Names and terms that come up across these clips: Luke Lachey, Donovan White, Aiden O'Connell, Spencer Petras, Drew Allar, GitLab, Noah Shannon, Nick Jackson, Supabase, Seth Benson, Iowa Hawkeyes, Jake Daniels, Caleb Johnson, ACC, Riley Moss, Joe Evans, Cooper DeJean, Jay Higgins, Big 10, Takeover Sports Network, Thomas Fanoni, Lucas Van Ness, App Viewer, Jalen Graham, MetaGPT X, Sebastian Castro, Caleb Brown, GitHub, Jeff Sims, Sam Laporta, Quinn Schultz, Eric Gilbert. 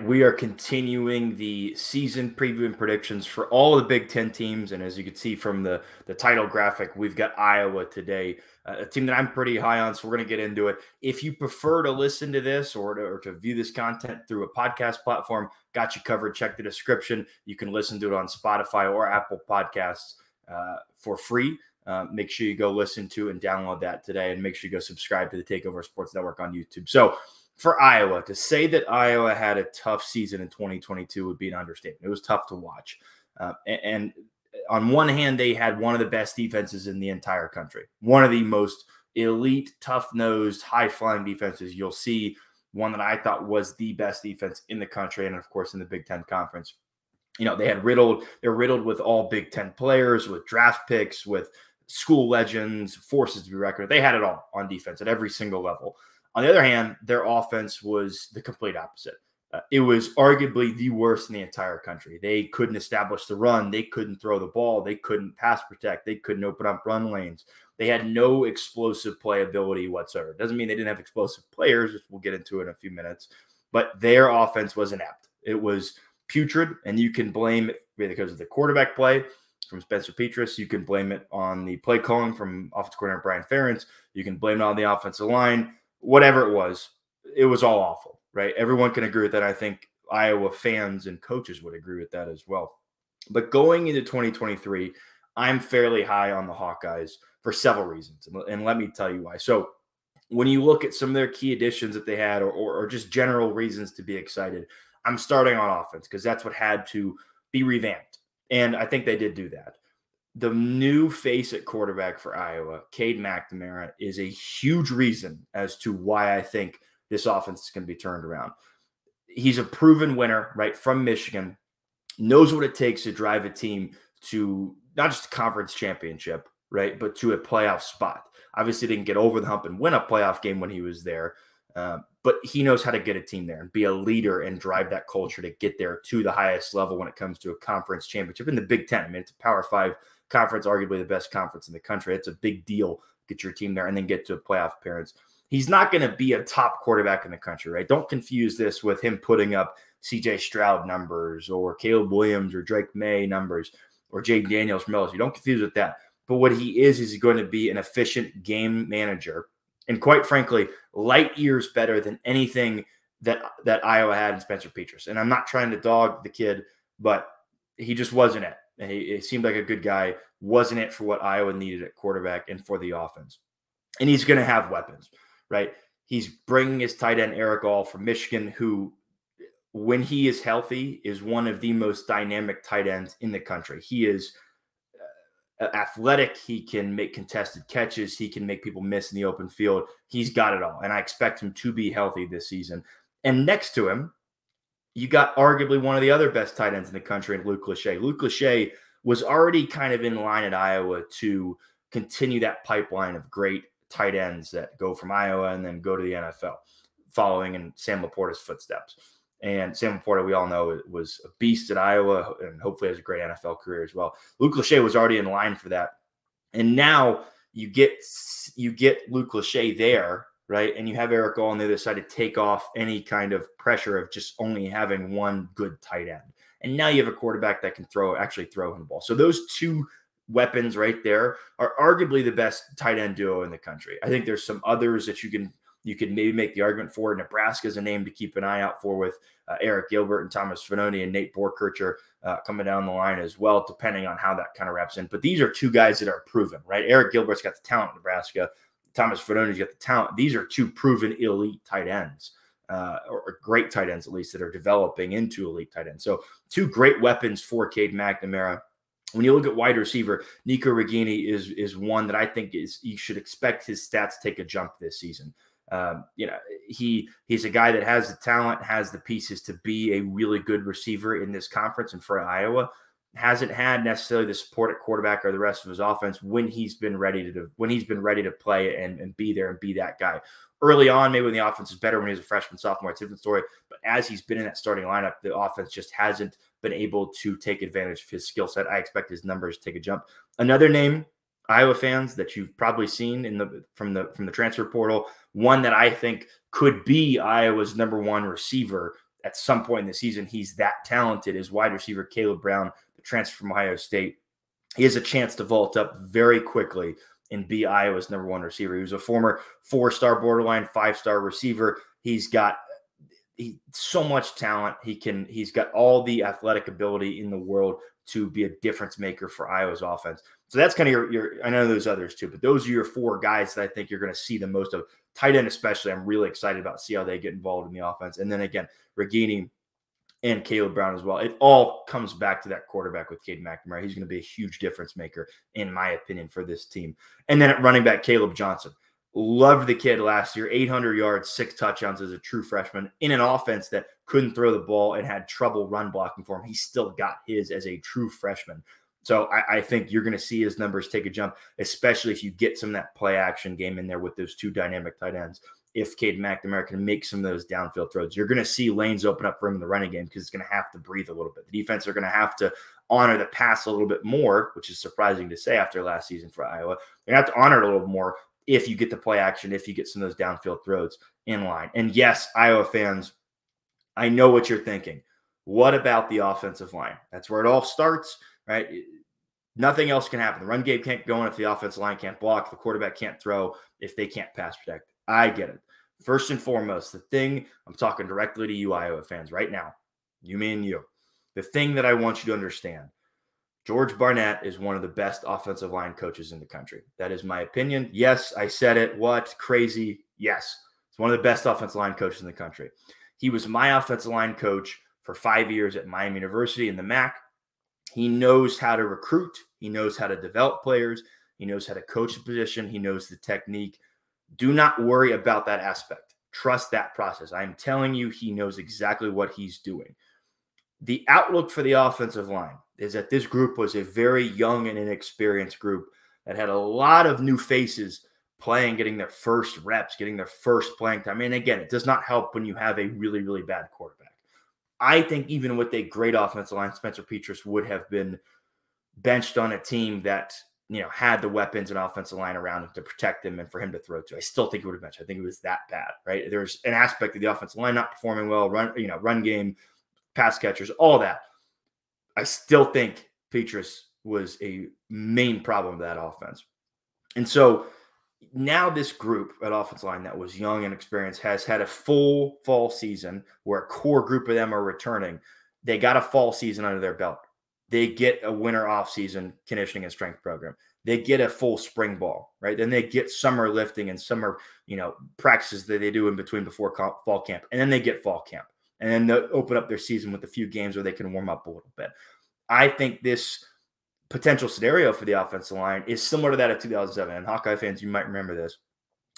right, we are continuing the season preview and predictions for all the Big Ten teams. And as you can see from the title graphic, we've got Iowa today, a team that I'm pretty high on, so we're going to get into it. If you prefer to listen to this or to view this content through a podcast platform, got you covered. Check the description. You can listen to it on Spotify or Apple Podcasts for free. Make sure you go listen to and download that today, and make sure you go subscribe to the Takeover Sports Network on YouTube. So for Iowa, to say that Iowa had a tough season in 2022 would be an understatement. It was tough to watch. And on one hand, they had one of the best defenses in the entire country, one of the most elite, tough-nosed, high-flying defenses you'll see, one that I thought was the best defense in the country and, of course, in the Big Ten Conference. You know, they're riddled with all Big Ten players, with draft picks, with school legends, forces to be reckoned with. They had it all on defense at every single level. On the other hand, their offense was the complete opposite. It was arguably the worst in the entire country. They couldn't establish the run. They couldn't throw the ball. They couldn't pass protect. They couldn't open up run lanes. They had no explosive playability whatsoever. Doesn't mean they didn't have explosive players, which we'll get into in a few minutes, but their offense was inept. It was putrid, and you can blame it because of the quarterback play from Spencer Petras. You can blame it on the play calling from offensive coordinator Brian Ferentz. You can blame it on the offensive line. Whatever it was all awful, right? Everyone can agree with that. I think Iowa fans and coaches would agree with that as well. But going into 2023, I'm fairly high on the Hawkeyes for several reasons, and let me tell you why. So when you look at some of their key additions that they had or just general reasons to be excited, I'm starting on offense because that's what had to be revamped. And I think they did do that. The new face at quarterback for Iowa, Cade McNamara, is a huge reason as to why I think this offense is going to be turned around. He's a proven winner, right, from Michigan, knows what it takes to drive a team to not just a conference championship, right, but to a playoff spot. Obviously, didn't get over the hump and win a playoff game when he was there, but he knows how to get a team there and be a leader and drive that culture to get there to the highest level when it comes to a conference championship in the Big Ten. I mean, it's a Power Five conference, arguably the best conference in the country. It's a big deal. Get your team there and then get to a playoff appearance. He's not going to be a top quarterback in the country, right? Don't confuse this with him putting up CJ Stroud numbers or Caleb Williams or Drake May numbers or Jake Daniels from LSU. Don't confuse with that. But what he is he's going to be an efficient game manager. And quite frankly, light years better than anything that Iowa had in Spencer Petras. And I'm not trying to dog the kid, but he just wasn't it. He seemed like a good guy, wasn't it for what Iowa needed at quarterback and for the offense. And he's going to have weapons, right? He's bringing his tight end Eric All from Michigan, who, when he is healthy, is one of the most dynamic tight ends in the country. He is athletic. He can make contested catches. He can make people miss in the open field. He's got it all, and I expect him to be healthy this season. And next to him, you got arguably one of the other best tight ends in the country in Luke Lachey. Luke Lachey was already kind of in line at Iowa to continue that pipeline of great tight ends that go from Iowa and then go to the NFL, following in Sam Laporta's footsteps. And Sam Laporta, we all know, was a beast at Iowa and hopefully has a great NFL career as well. Luke Lachey was already in line for that. And now you get Luke Lachey there, right? And you have Eric All on the other side to take off any kind of pressure of just only having one good tight end. And now you have a quarterback that can actually throw him the ball. So those two weapons right there are arguably the best tight end duo in the country. I think there's some others that you could maybe make the argument for. Nebraska's a name to keep an eye out for with Eric Gilbert and Thomas Fanoni and Nate Borkircher coming down the line as well, depending on how that kind of wraps in. But these are two guys that are proven, right? Eric Gilbert's got the talent in Nebraska. Thomas Fanoni's got the talent. These are two proven elite tight ends, or great tight ends at least, that are developing into elite tight ends. So two great weapons for Cade McNamara. When you look at wide receiver, Nico Regini is one that I think is you should expect his stats to take a jump this season. You know, he's a guy that has the talent, has the pieces to be a really good receiver in this conference and for Iowa. Hasn't had necessarily the support at quarterback or the rest of his offense when he's been ready to play and be there and be that guy. Early on, maybe when the offense is better, when he was a freshman, sophomore, it's a different story. But as he's been in that starting lineup, the offense just hasn't been able to take advantage of his skill set. I expect his numbers to take a jump. Another name, Iowa fans, that you've probably seen from the transfer portal, one that I think could be Iowa's number one receiver at some point in the season, he's that talented. His wide receiver, Caleb Brown, the transfer from Ohio State, he has a chance to vault up very quickly and be Iowa's #1 receiver. He was a former 4-star, borderline 5-star receiver. He's got so much talent. He's got all the athletic ability in the world to be a difference maker for Iowa's offense. So that's kind of your, I know there's others too, but those are your four guys that I think you're going to see the most of. Tight end especially, I'm really excited about, see how they get involved in the offense. And then again, Regini and Caleb Brown as well. It all comes back to that quarterback with Cade McNamara. He's going to be a huge difference maker, in my opinion, for this team. And then at running back, Caleb Johnson. Loved the kid last year, 800 yards, 6 touchdowns as a true freshman in an offense that couldn't throw the ball and had trouble run blocking for him. He still got his as a true freshman. So I think you're going to see his numbers take a jump, especially if you get some of that play action game in there with those two dynamic tight ends. If Cade McNamara can make some of those downfield throws, you're going to see lanes open up for him in the running game because it's going to have to breathe a little bit. The defense are going to have to honor the pass a little bit more, which is surprising to say after last season for Iowa. They're going to have to honor it a little more if you get the play action, if you get some of those downfield throws in line. And yes, Iowa fans, I know what you're thinking. What about the offensive line? That's where it all starts, right? Nothing else can happen. The run game can't go in if the offensive line can't block, the quarterback can't throw, if they can't pass protect. I get it. First and foremost, the thing, I'm talking directly to you Iowa fans right now, you, me, and you. The thing that I want you to understand, George Barnett is one of the best offensive line coaches in the country. That is my opinion. Yes, I said it. What? Crazy. Yes. It's one of the best offensive line coaches in the country. He was my offensive line coach for 5 years at Miami University in the MAC. He knows how to recruit. He knows how to develop players. He knows how to coach the position. He knows the technique. Do not worry about that aspect. Trust that process. I'm telling you, he knows exactly what he's doing. The outlook for the offensive line is that this group was a very young and inexperienced group that had a lot of new faces playing, getting their first reps, getting their first playing time. And again, it does not help when you have a really, really bad quarterback. I think even with a great offensive line, Spencer Petras would have been benched on a team that, you know, had the weapons and offensive line around him to protect him and for him to throw to. I still think it would have benched. I think it was that bad, right? There's an aspect of the offensive line not performing well, run game, pass catchers, all that. I still think Petras was a main problem of that offense. And so now this group at offensive line that was young and experienced has had a full fall season where a core group of them are returning. They got a fall season under their belt. They get a winter offseason conditioning and strength program. They get a full spring ball, right? Then they get summer lifting and summer, practices that they do in between before fall camp. And then they get fall camp. And then they'll open up their season with a few games where they can warm up a little bit. I think this potential scenario for the offensive line is similar to that of 2007. And Hawkeye fans, you might remember this.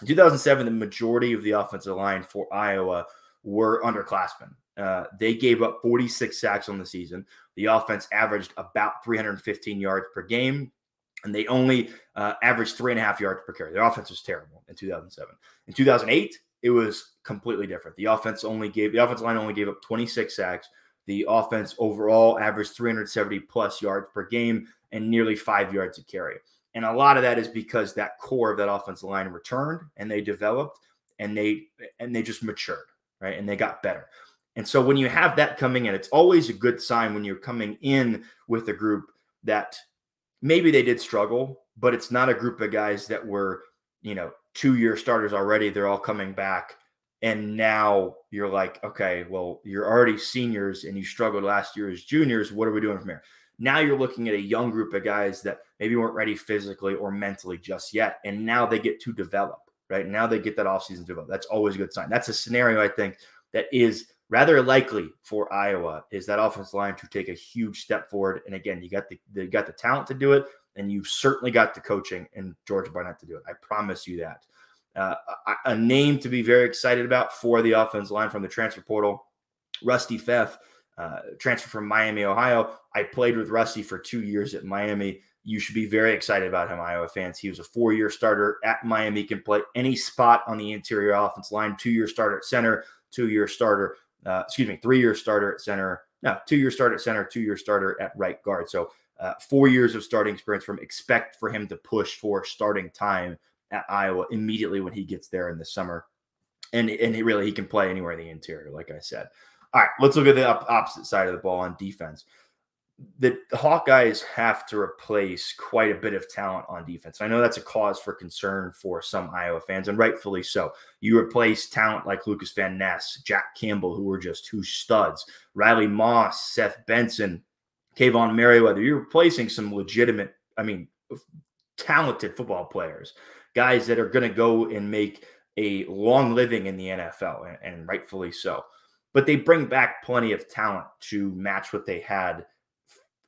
In 2007, the majority of the offensive line for Iowa were underclassmen. They gave up 46 sacks on the season. The offense averaged about 315 yards per game. And they only averaged 3.5 yards per carry. Their offense was terrible in 2007. In 2008, it was completely different. The offensive line only gave up 26 sacks. The offense overall averaged 370 plus yards per game and nearly 5 yards a carry. And a lot of that is because that core of that offensive line returned and they developed and they just matured, right? And they got better. And so when you have that coming in, it's always a good sign when you're coming in with a group that maybe they did struggle, but it's not a group of guys that were, two-year starters already. They're all coming back. And now you're like, okay, well, you're already seniors and you struggled last year as juniors. What are we doing from here? Now you're looking at a young group of guys that maybe weren't ready physically or mentally just yet. And now they get to develop, right? Now they get that offseason develop. That's always a good sign. That's a scenario I think that is rather likely for Iowa, is that offensive line to take a huge step forward. And again, you got the talent to do it. And you've certainly got the coaching and George Barnett to do it. I promise you that. A name to be very excited about for the offensive line from the transfer portal, Rusty Pfeff, transfer from Miami, Ohio. I played with Rusty for 2 years at Miami. You should be very excited about him, Iowa fans. He was a 4-year starter at Miami, can play any spot on the interior offensive line, 2-year starter at center, 3-year starter at center. No, 2-year starter at center, 2-year starter at right guard. So 4 years of starting experience from expect for him to push for starting time at Iowa immediately when he gets there in the summer. And he can play anywhere in the interior, like I said. All right, let's look at the opposite side of the ball on defense. The Hawkeyes have to replace quite a bit of talent on defense. I know that's a cause for concern for some Iowa fans, and rightfully so. You replace talent like Lucas Van Ness, Jack Campbell, who were just two studs, Riley Moss, Seth Benson, Kayvon Merriweather. You're replacing some legitimate, I mean, talented football players, guys that are going to go and make a long living in the NFL, and rightfully so. But they bring back plenty of talent to match what they had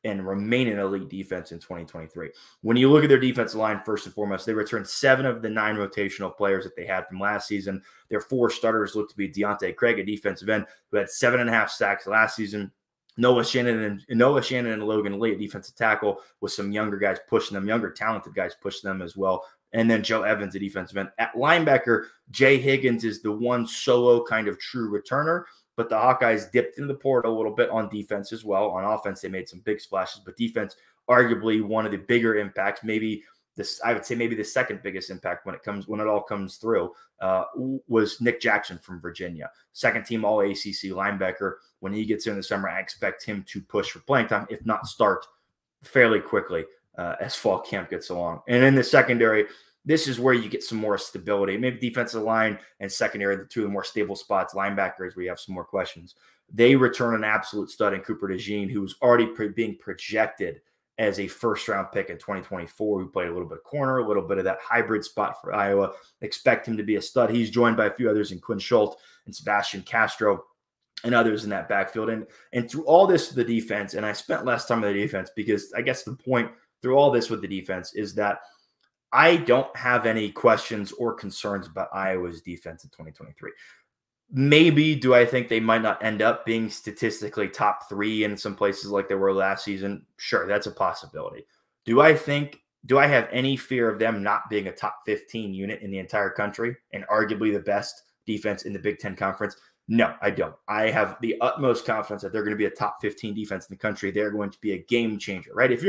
and remain an elite defense in 2023. When you look at their defensive line, first and foremost, they returned 7 of the 9 rotational players that they had from last season. Their 4 starters look to be Deonte Craig, a defensive end, who had 7.5 sacks last season. Noah Shannon and Logan Lee, a defensive tackle, with some younger guys pushing them, younger talented guys pushing them as well. And then Joe Evans, a defensive end. At linebacker, Jay Higgins is the one solo kind of true returner. But the Hawkeyes dipped into the portal a little bit on defense as well. On offense, they made some big splashes, but defense, arguably one of the bigger impacts. Maybe this, I would say, maybe the second biggest impact when it all comes through was Nick Jackson from Virginia, second-team All ACC linebacker. When he gets in the summer, I expect him to push for playing time, if not start fairly quickly as fall camp gets along. And in the secondary, this is where you get some more stability. Maybe defensive line and secondary, the two of the more stable spots. Linebackers, where you have some more questions. They return an absolute stud in Cooper DeJean, who was already being projected as a first-round pick in 2024. Who played a little bit of corner, a little bit of that hybrid spot for Iowa. Expect him to be a stud. He's joined by a few others in Quinn Schultz and Sebastian Castro and others in that backfield. And through all this, the defense, and I spent less time on the defense because I guess the point through all this with the defense is that I don't have any questions or concerns about Iowa's defense in 2023. Maybe do I think they might not end up being statistically top 3 in some places like they were last season? Sure, that's a possibility. Do I have any fear of them not being a top 15 unit in the entire country and arguably the best defense in the Big 10 conference? No, I don't. I have the utmost confidence that they're going to be a top 15 defense in the country. They're going to be a game changer, right? If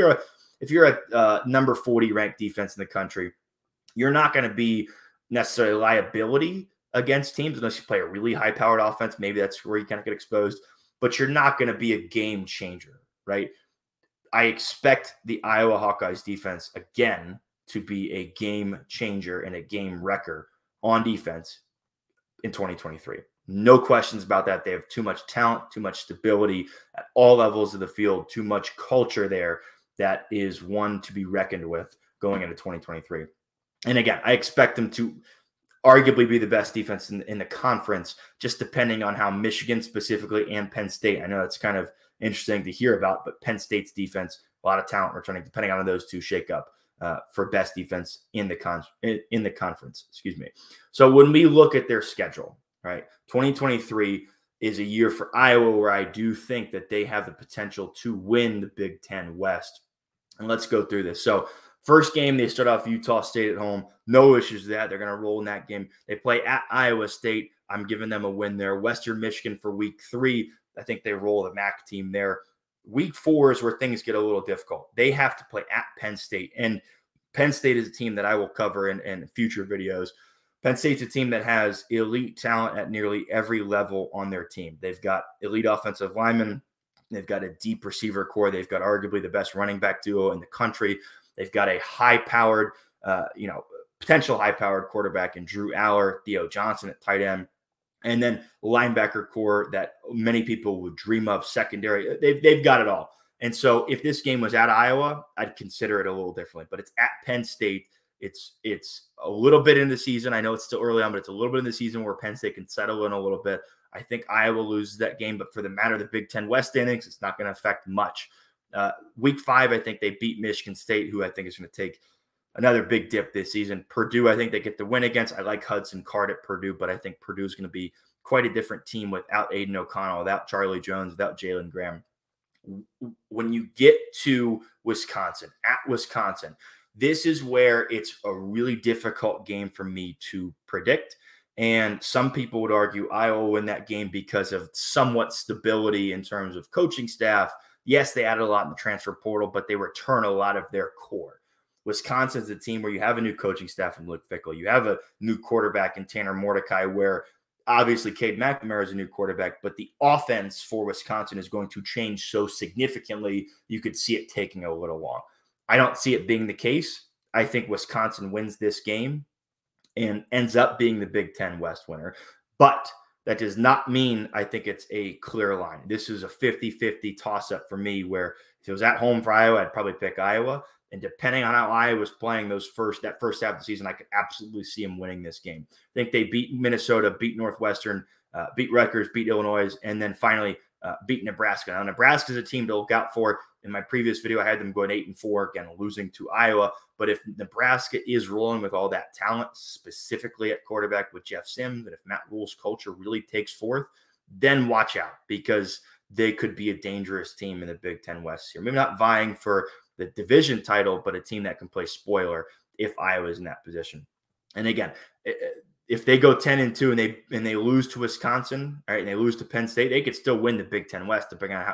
you're a number 40 ranked defense in the country, you're not going to be necessarily a liability against teams unless you play a really high-powered offense. Maybe that's where you kind of get exposed, but you're not going to be a game changer, right? I expect the Iowa Hawkeyes defense, again, to be a game changer and a game wrecker on defense in 2023. No questions about that. They have too much talent, too much stability at all levels of the field, too much culture there. That is one to be reckoned with going into 2023. And again, I expect them to arguably be the best defense in the conference, just depending on how Michigan specifically and Penn State. I know that's kind of interesting to hear about, but Penn State's defense, a lot of talent returning, depending on those two shake up for best defense in the conference. Excuse me. So when we look at their schedule, right, 2023 is a year for Iowa where I do think that they have the potential to win the Big 10 West. And let's go through this. So first game, they start off Utah State at home. No issues with that. They're going to roll in that game. They play at Iowa State. I'm giving them a win there. Western Michigan for week 3. I think they roll the MAC team there. Week 4 is where things get a little difficult. They have to play at Penn State. And Penn State is a team that I will cover in future videos. Penn State's a team that has elite talent at nearly every level on their team. They've got elite offensive linemen. They've got a deep receiver core. They've got arguably the best running back duo in the country. They've got a high-powered, potential high-powered quarterback in Drew Allar, Theo Johnson at tight end, and then linebacker core that many people would dream of, secondary. They've got it all. And so if this game was at Iowa, I'd consider it a little differently. But it's at Penn State. It's a little bit in the season. I know it's still early on, but it's a little bit in the season where Penn State can settle in a little bit. I think Iowa loses that game, but for the matter of the Big Ten West standings, it's not going to affect much. Week 5, I think they beat Michigan State, who I think is going to take another big dip this season. Purdue, I think they get the win against. I like Hudson Card at Purdue, but I think Purdue is going to be quite a different team without Aiden O'Connell, without Charlie Jones, without Jalen Graham. When you get to Wisconsin, at Wisconsin, this is where it's a really difficult game for me to predict. And some people would argue Iowa will win that game because of somewhat stability in terms of coaching staff. Yes, they added a lot in the transfer portal, but they return a lot of their core. Wisconsin's a team where you have a new coaching staff in Luke Fickell. You have a new quarterback in Tanner Mordecai, where Obviously, Cade McNamara is a new quarterback, but the offense for Wisconsin is going to change so significantly, you could see it taking a little long. I don't see it being the case. I think Wisconsin wins this game and ends up being the Big Ten West winner. But that does not mean I think it's a clear line. This is a 50-50 toss-up for me, where if it was at home for Iowa, I'd probably pick Iowa. And depending on how Iowa's playing that first half of the season, I could absolutely see them winning this game. I think they beat Minnesota, beat Northwestern, beat Rutgers, beat Illinois, and then finally beat Nebraska. Now, Nebraska is a team to look out for. In my previous video, I had them going 8-4, again, losing to Iowa. But if Nebraska is rolling with all that talent, specifically at quarterback with Jeff Sims, and if Matt Rule's culture really takes forth, then watch out, because they could be a dangerous team in the Big Ten West here. Maybe not vying for the division title, but a team that can play spoiler if Iowa is in that position. And again, if they go 10-2 and they lose to Wisconsin, all right, and they lose to Penn State, they could still win the Big Ten West, depending on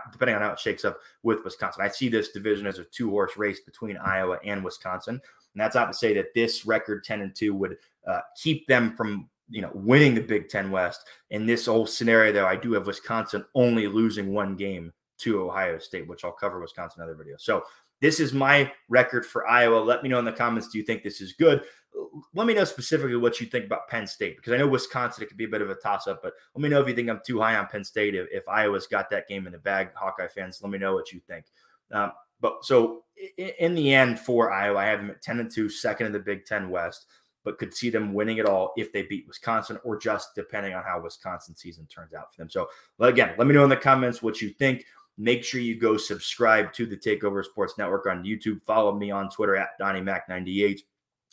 how it shakes up with Wisconsin. I see this division as a two-horse race between Iowa and Wisconsin, and that's not to say that this record 10-2 would keep them from winning the Big Ten West. In this whole scenario, though, I do have Wisconsin only losing one game to Ohio State, which I'll cover Wisconsin in another video. So this is my record for Iowa. Let me know in the comments, do you think this is good? Let me know specifically what you think about Penn State, because I know Wisconsin, it could be a bit of a toss-up, but let me know if you think I'm too high on Penn State. If Iowa's got that game in the bag, Hawkeye fans, let me know what you think. But so in the end for Iowa, I have them at 10-2, second in the Big Ten West, but could see them winning it all if they beat Wisconsin, or just depending on how Wisconsin season turns out for them. So again, let me know in the comments what you think. Make sure you go subscribe to the Takeover Sports Network on YouTube. Follow me on Twitter at DonnieMac98.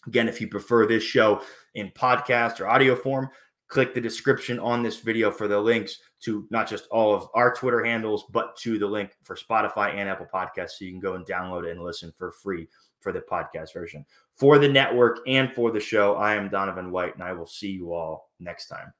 Again, if you prefer this show in podcast or audio form, click the description on this video for the links to not just all of our Twitter handles, but to the link for Spotify and Apple Podcasts, so you can go and download it and listen for free for the podcast version. For the network and for the show, I am Donovan White, and I will see you all next time.